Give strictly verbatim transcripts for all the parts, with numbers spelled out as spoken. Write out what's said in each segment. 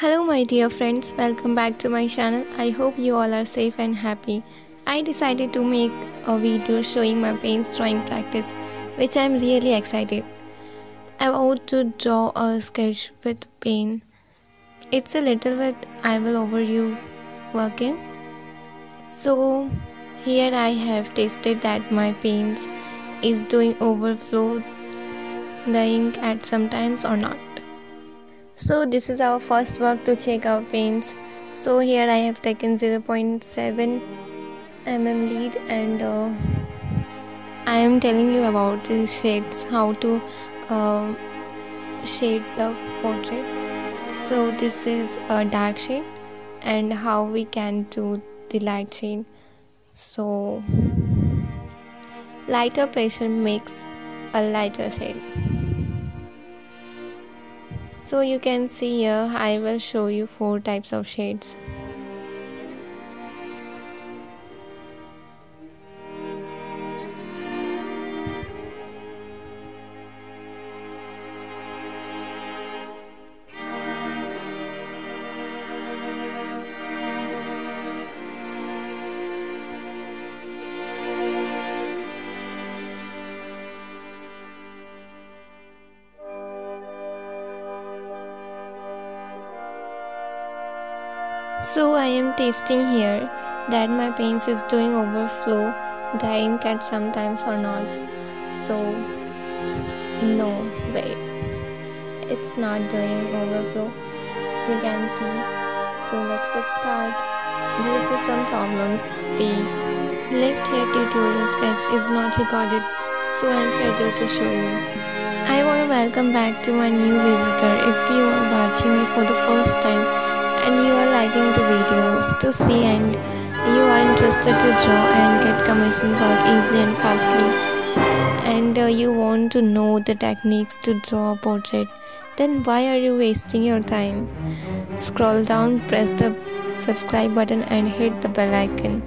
Hello my dear friends, welcome back to my channel. I hope you all are safe and happy. I decided to make a video showing my paints drawing practice, which I am really excited about to draw a sketch with paint. It's a little bit I will overview working. So here I have tested that my paints is doing overflow the ink at sometimes or not. So this is our first work to check our paints. So here I have taken zero point seven millimeter lead and uh, I am telling you about the shades, how to uh, shade the portrait. So this is a dark shade and how we can do the light shade. So lighter pressure makes a lighter shade. So you can see here, I will show you four types of shades. So I am testing here that my paints is doing overflow the ink at sometimes or not. So no, wait, it's not doing overflow, you can see. So let's get started. Due to some problems, the left here tutorial sketch is not recorded, so I am failed to show you. I want to welcome back to my new visitor. If you are watching me for the first time and you are liking the videos to see and you are interested to draw and get commission work easily and fastly, and uh, you want to know the techniques to draw a portrait, then why are you wasting your time? Scroll down, press the subscribe button and hit the bell icon.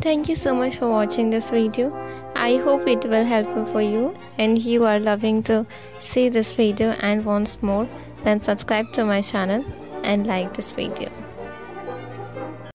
Thank you so much for watching this video. I hope it will helpful for you, and you are loving to see this video and wants more, then subscribe to my channel and like this video.